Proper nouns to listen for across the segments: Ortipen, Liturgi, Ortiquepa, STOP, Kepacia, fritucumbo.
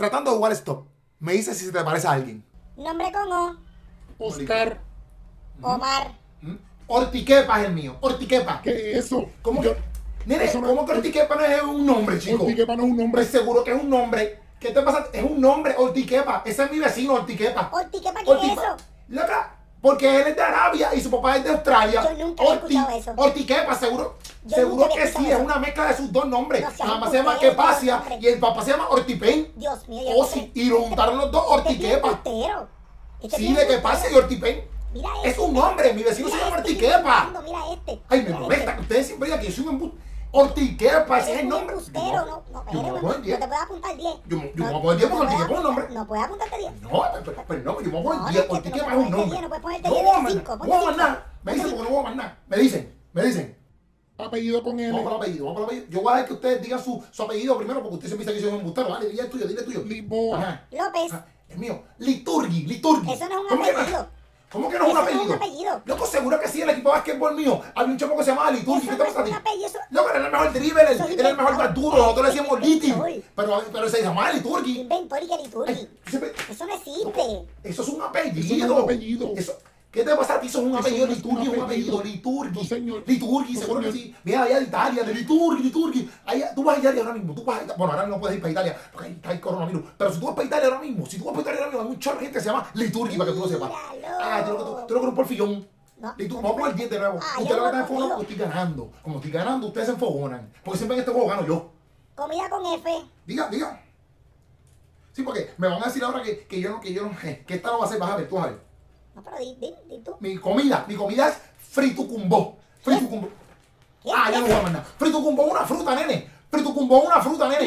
Tratando de jugar stop. Me dice si se te parece a alguien. Nombre con O. Oscar. Omar. Ortiquepa es el mío. Ortiquepa. ¿Qué es eso? ¿Cómo que? Nene, eso no, ¿cómo que Ortiquepa no es un nombre, chico? Ortiquepa no es un nombre. Seguro que es un nombre. ¿Qué te pasa? Es un nombre, Ortiquepa. Ese es mi vecino, Ortiquepa. ¿Ortiquepa qué es eso? Loca, porque él es de Arabia y su papá es de Australia. Yo nunca he escuchado eso. Ortiquepa, seguro. Yo seguro que sí, eso es una mezcla de sus dos nombres. No, si la mamá se llama Kepacia y el papá se llama Ortipen. Dios mío. Oh, sí, y lo juntaron los dos, Ortiquepa. Sí, de Kepacia y Ortipen. Mira este, es un hombre, mi vecino se llama Ortiquepa. Mira este. Ay, me molesta que ustedes siempre digan que yo soy un Ortiquepa, ese es el nombre. No te puedo apuntar 10. Yo me voy a poner 10 porque Ortiquepa es un nombre. No puedes apuntarte 10. No, pero no, yo me voy a poner 10. Ortiquepa es un nombre. No puedes ponerte 10. No voy a mandar. Me dicen porque no voy a mandar. Me dicen. Apellido con él. Vamos por apellido. Yo voy a dejar que ustedes digan su apellido primero porque ustedes se piensan que soy un embustero. Vale, dile el tuyo, Lisboa. López. El mío. Liturgi. Eso no es un apellido. ¿Cómo que no es un apellido? No es un apellido. Loco, seguro que sí, el equipo de básquetbol mío. Había un chamo que se llamaba Liturgi. ¿Qué te pasa a ti? Loco, era el mejor dribbler, era el mejor más duro. Nosotros le decíamos Liti. Pero se llamaba Liturgi. Inventor y que Liturgi. Eso no existe. Eso es un apellido. ¿Qué te pasa a ti? Eso es un apellido. Liturgi es un apellido. Liturgi, seguro que sí. Mira, allá de Italia, de Liturgi. Tú vas a Italia ahora mismo. Bueno, ahora no puedes ir para Italia porque está el coronavirus. Pero si tú vas para Italia ahora mismo, hay un chorro de gente que se llama Liturgi, para que tú lo sepas. Ah, tú lo crees por fillón. Vamos por el 10 de nuevo. Ustedes lo que están enfogando porque estoy ganando. Como estoy ganando, ustedes se enfogonan. Porque siempre en este juego gano yo. Comida con F. Diga. Sí, porque me van a decir ahora que yo no, que esta no va a ser. Vas a ver. No, pero di tú. Mi comida es fritucumbo. ¿Qué? Ah, ya no voy a mandar. Fritucumbo es una fruta, nene.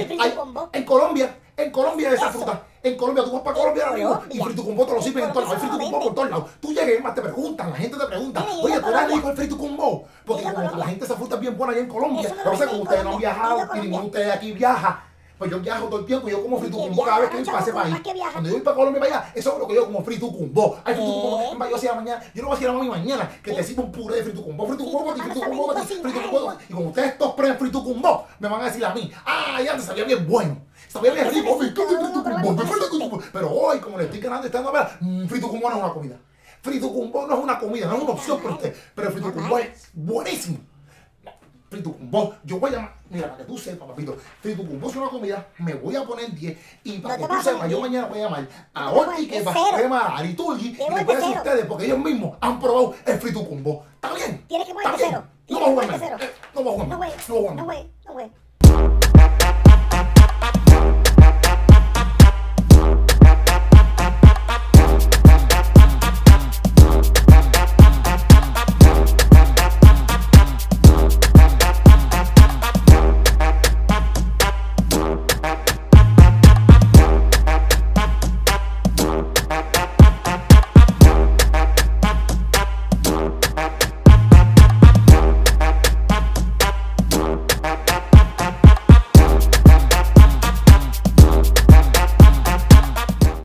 En Colombia es esa fruta. En Colombia, tú vas para Colombia ahora mismo y fritucumbo te lo sirven en todos lados. Hay fritucumbo por todos lados. Tú llegas y más te preguntan, la gente te pregunta, oye, ¿tú eres rico el fritucumbo? Porque como la gente, esa fruta es bien buena allá en Colombia. Pero sé que ustedes no han viajado y ninguno de ustedes aquí viaja. Pues yo viajo todo el tiempo y yo como fritucumbo cada vez que pase para ahí. Cuando yo voy para Colombia para allá, eso es lo que yo como fritucumbo. Hay fritucumbo, yo hacía la mañana, yo no voy a decir a mami mañana que te sirvo un puré de fritucumbo. Y como ustedes estos pre fritucumbo, me van a decir a mí, ah, ya te sabía bien bueno. Sabía bien rico, me encanta el fritucumbo. Pero hoy, como le estoy ganando esta novela, fritucumbo no es una comida. Fritucumbo no es una comida, no es una opción para usted. Pero el fritucumbo es buenísimo. Fritucumbo, yo voy a llamar, mira, para que tú sepas, papito, fritucumbo es una comida, me voy a poner 10, y para que tú sepas, yo mañana voy a llamar a Ortiquepa, a Liturgi, y les voy a decir a ustedes, porque ellos mismos han probado el fritucumbo, ¿está bien? Tienes que ponerte cero. No voy a jugar, no voy a jugar.